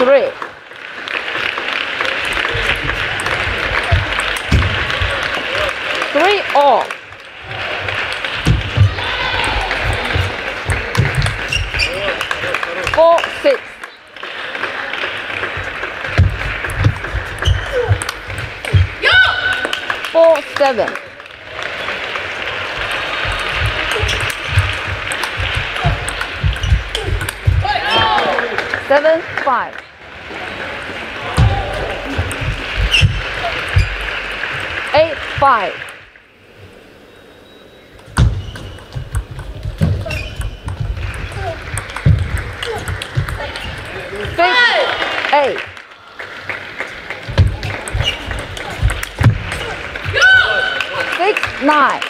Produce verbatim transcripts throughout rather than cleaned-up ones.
three. Three all. Four, six. Four, seven. Seven, five. Eight, five. Six, eight. Six, nine.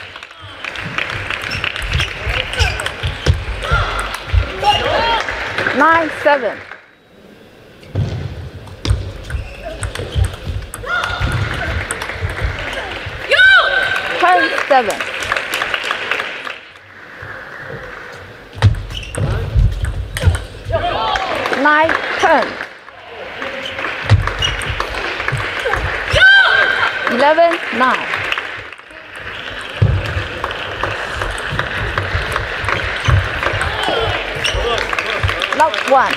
Nine, seven. Seven. Nine, ten. Eleven, nine. Not one.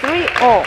Three all.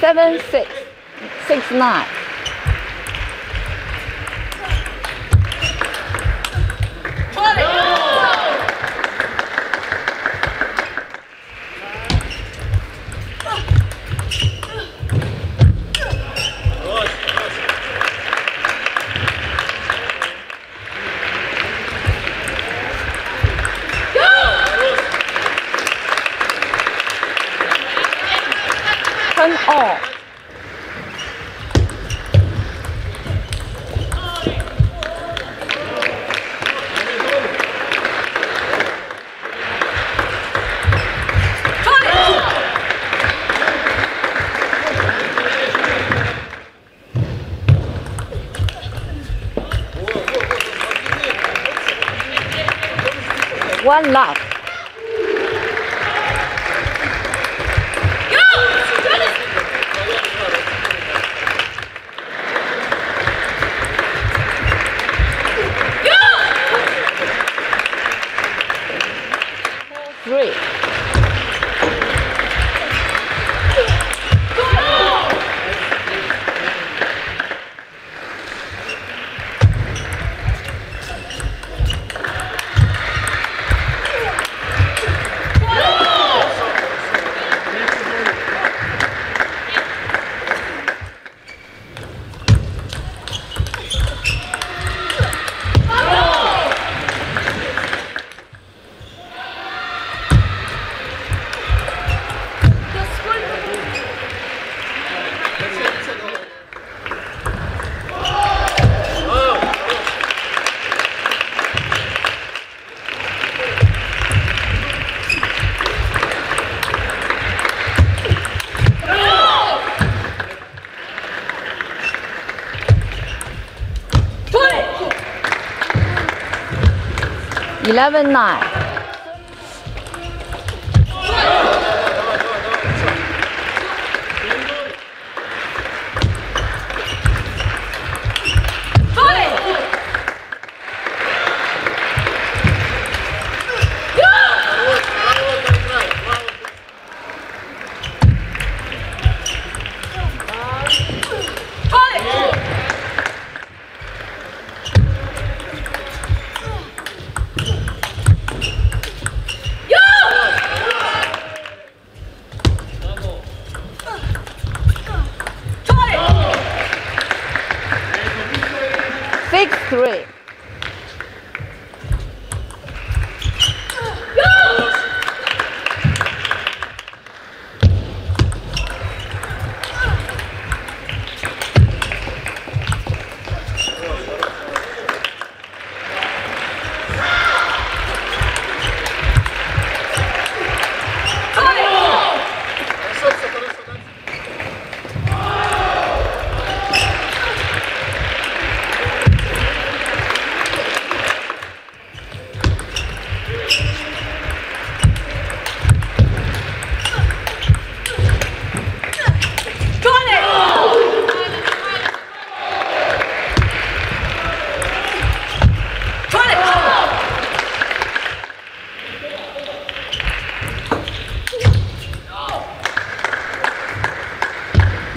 Seven, six, six, nine. Turn all. One love. Three. Eleven, nine. three.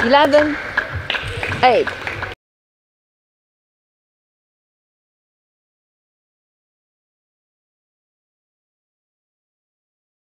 eleven, eight.